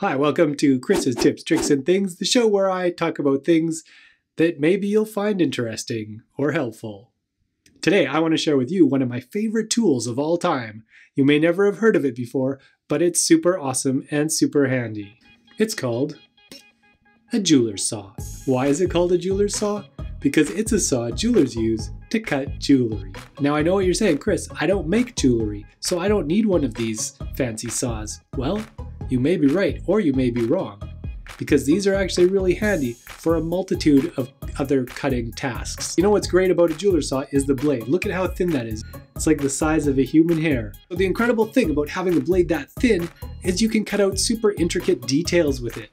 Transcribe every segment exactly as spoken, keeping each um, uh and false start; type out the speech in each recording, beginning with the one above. Hi, welcome to Chris's Tips, Tricks, and Things, the show where I talk about things that maybe you'll find interesting or helpful. Today, I want to share with you one of my favorite tools of all time. You may never have heard of it before, but it's super awesome and super handy. It's called a Jeweller's Saw. Why is it called a Jeweller's Saw? Because it's a saw jewelers use to cut jewelry. Now I know what you're saying, Chris, I don't make jewelry, so I don't need one of these fancy saws. Well, you may be right, or you may be wrong, because these are actually really handy for a multitude of other cutting tasks. You know what's great about a jeweler's saw is the blade. Look at how thin that is. It's like the size of a human hair. But the incredible thing about having a blade that thin is you can cut out super intricate details with it.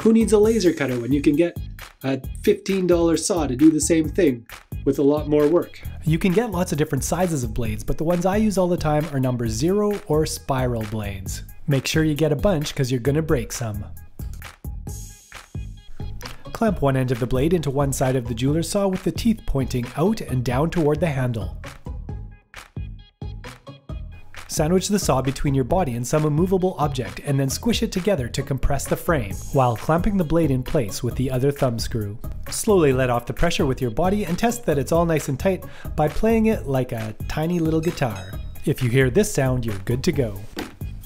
Who needs a laser cutter when you can get a fifteen dollar saw to do the same thing with a lot more work? You can get lots of different sizes of blades, but the ones I use all the time are number zero or spiral blades. Make sure you get a bunch because you're gonna break some. Clamp one end of the blade into one side of the jeweler's saw with the teeth pointing out and down toward the handle. Sandwich the saw between your body and some immovable object and then squish it together to compress the frame while clamping the blade in place with the other thumb screw. Slowly let off the pressure with your body and test that it's all nice and tight by playing it like a tiny little guitar. If you hear this sound, you're good to go.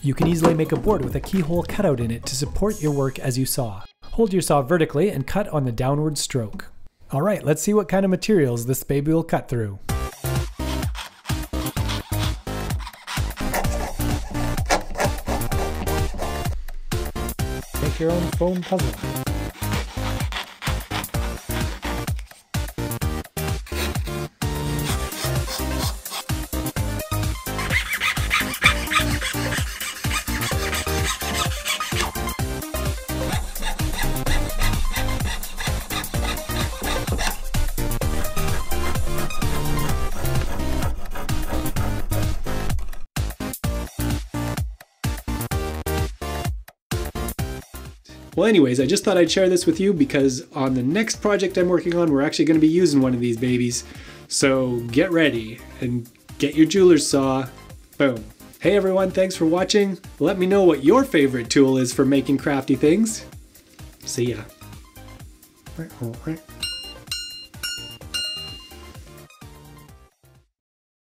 You can easily make a board with a keyhole cutout in it to support your work as you saw. Hold your saw vertically and cut on the downward stroke. Alright, let's see what kind of materials this baby will cut through. Make your own foam puzzle. Well, anyways, I just thought I'd share this with you because on the next project I'm working on, we're actually going to be using one of these babies. So get ready and get your jeweler's saw. Boom. Hey everyone, thanks for watching. Let me know what your favorite tool is for making crafty things. See ya.